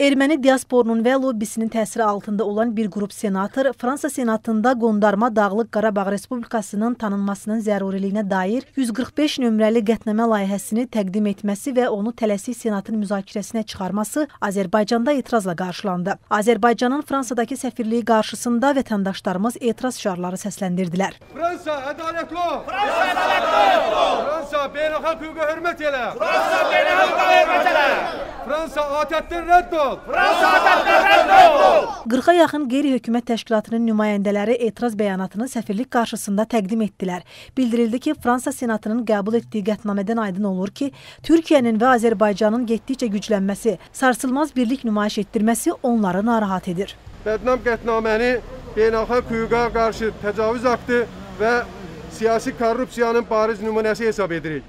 Ermeni diasporunun və lobbisinin təsiri altında olan bir qrup senator Fransa senatında Qondarma Dağlıq Qarabağ Respublikasının tanınmasının zəruriliyinə dair 145 nömrəli qətnamə layihəsini təqdim etməsi və onu tələsik senatın müzakirəsinə çıxarması Azərbaycanda etirazla qarşılandı. Azərbaycanın Fransadakı səfirliyi qarşısında vətəndaşlarımız etiraz şüarları səsləndirdilər. Fransa ədalətli ol! Fransa ədalətli ol! Fransa beynəlxalq hüquqa hörmət elə! Fransa beynəlxalq hörmət elə! Fransa atətdən rədd ol! Fransa atətdən rədd ol! 40'a yaxın qeyri-hökumət təşkilatının nümayəndələri etiraz bəyanatını səfirlik qarşısında təqdim etdilər. Bildirildi ki, Fransa senatının qəbul etdiyi qətnamədən aydın olur ki, Türkiyənin və Azərbaycanın getdikcə güclənməsi, sarsılmaz birlik nümayiş etdirməsi onları narahat edir. Bədnam qətnaməni beynəlxalq hüquqa qarşı təcavüz aktı və siyasi korrupsiyanın bariz nümunəsi hesab edilir.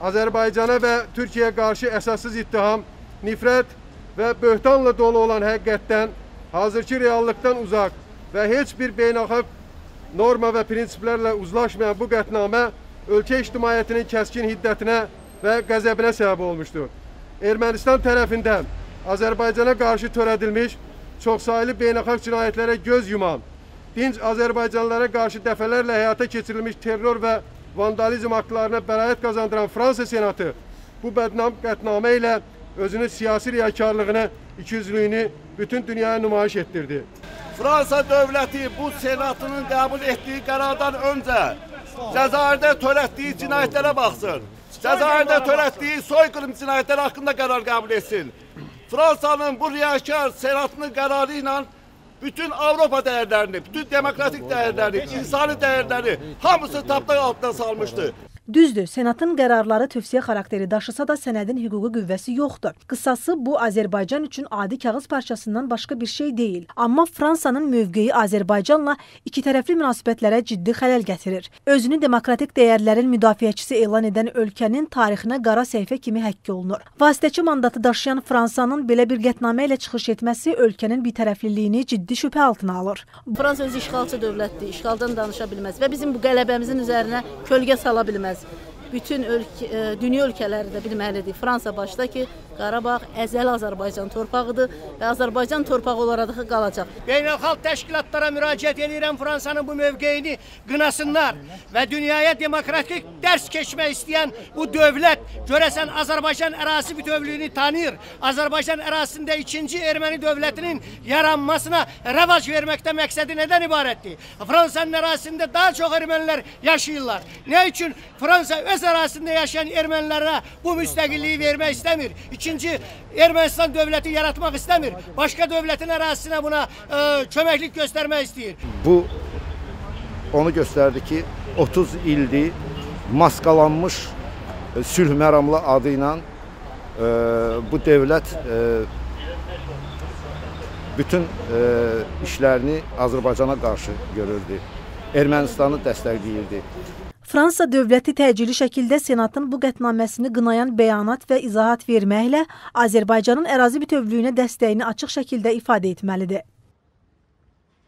Azərbaycana və Türkiyəyə qarşı əsassız ittiham, nifrət və böhtanla dolu olan həqiqətdən, hazırki reallıqdan uzaq və heç bir beynəlxalq norma və prinsiplərlə uzlaşmayan bu qətnamə ölkə ictimaiyyətinin kəskin hiddətinə və qəzəbinə səbəb olmuşdur. Ermənistan tərəfindən Azərbaycana qarşı törədilmiş çoxsaylı beynəlxalq cinayətlərə göz yuman, dinc Azərbaycanlara qarşı dəfələrlə həyata keçirilmiş terror və vandalizm aktlarına bəraət qazandıran Fransa senatı bu bədnam qətnamə ilə özünün siyasi riyakarlığını, ikiyüzlüyünü bütün dünyaya nümayiş etdirdi. Fransa dövləti bu senatının qəbul etdiyi qərardan öncə Cəzairdə törətdiyi cinayətlərə baxsın. Cəzairdə törətdiyi soyqırım cinayətləri haqqında qərar qəbul etsin. Fransanın bu riyakar senatının qərarı ilə bütün Avropa değerlerini, bütün demokratik değerlerini, insani değerlerini hamısı tapdaq altına salmıştı. Düzdür, senatın qərarları tövsiyə xarakteri daşısa da sənədin hüquqi qüvvəsi yoxdur. Qısası bu, Azərbaycan üçün adi kağız parçasından başqa bir şey deyil. Amma Fransanın mövqeyi Azərbaycanla iki tərəfli münasibətlərə ciddi xələl gətirir. Özünü demokratik dəyərlərin müdafiəçisi elan edən ölkənin tarixinə qara səhifə kimi həkk olunur. Vasitəçi mandatı daşıyan Fransanın belə bir qətnamə ilə çıxış etməsi ölkənin bitərəfliliyini ciddi şübhə altına alır. Fransa öz işğalçı dövlətdir, işğaldan danışa bilməz və bizim bu qələbəmizin üzərinə kölgə sala bilməz. Bütün dünya ölkələri də bilməlidir. Fransa başda ki, Qarabağ əzəl Azərbaycan torpağıdır və Azərbaycan torpağı olaraq da qalacaq. Beynəlxalq təşkilatlara müraciət edirəm Fransanın bu mövqeyini qınasınlar və dünyaya demokratik dərs keçmək istəyən bu dövlət görəsən Azərbaycan ərazisi bütövlüyünü tanıyır. Azərbaycan ərazisində ikinci erməni dövlətinin yaranmasına rəvac verməkdə məqsədi nədən ibarətdir? Fransanın ərazisində daha çox ermənilər yaşayırlar. Nə üçün Fransa öz ərazisində yaşayan ermənilərə bu müstəqilliyi vermək istəmir? İkinci Ermənistan dövləti yaratmaq istəmir. Başqa dövlətin ərazisinə buna köməklik göstərmək istəyir. Bu onu göstərdi ki, 30 ildir maskalanmış sülh məramlı adı ilə bu dövlət bütün işlərini Azərbaycana qarşı görürdü. Ermənistanı dəstəkləyirdi. Fransa dövləti təcili şəkildə senatın bu qətnaməsini qınayan bəyanat və izahat verməklə Azərbaycanın ərazi bütövlüyünə dəstəyini açıq şəkildə ifadə etməlidir.